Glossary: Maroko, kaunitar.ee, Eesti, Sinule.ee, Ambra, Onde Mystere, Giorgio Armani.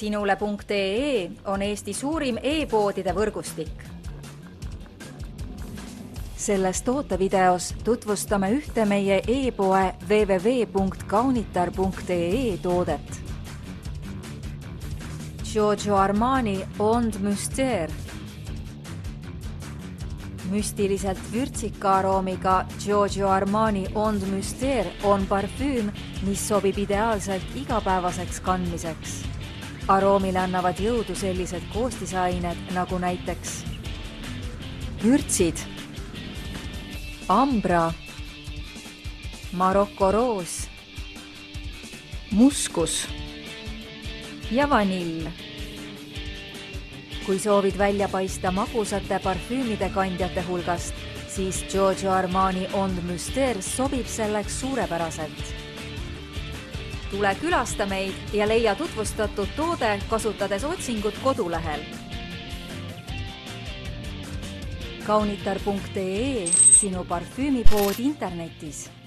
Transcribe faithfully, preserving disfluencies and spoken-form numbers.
Sinule.ee on Eesti suurim e-poodide võrgustik. Selles tootevideos tutvustame ühte meie e-poe w w w punkt kaunitar punkt e e toodet. Giorgio Armani Onde Mystere. Müstiliselt vürtsika aroomiga Giorgio Armani Onde Mystere on parfüüm, mis sobib ideaalselt igapäevaseks kandmiseks. Aroomile annavad jõudu sellised koostisained nagu näiteks vürtsid, ambra, Marokko roos, muskus ja vanill. Kui soovid välja paista magusate parfüümide kandjate hulgast, siis Giorgio Armani Onde Mystere sobib selleks suurepäraselt. Tule külasta meid ja leia tutvustatud toode kasutades otsingut kodulehel. kaunitar punkt e e, sinu parfüümipood internetis.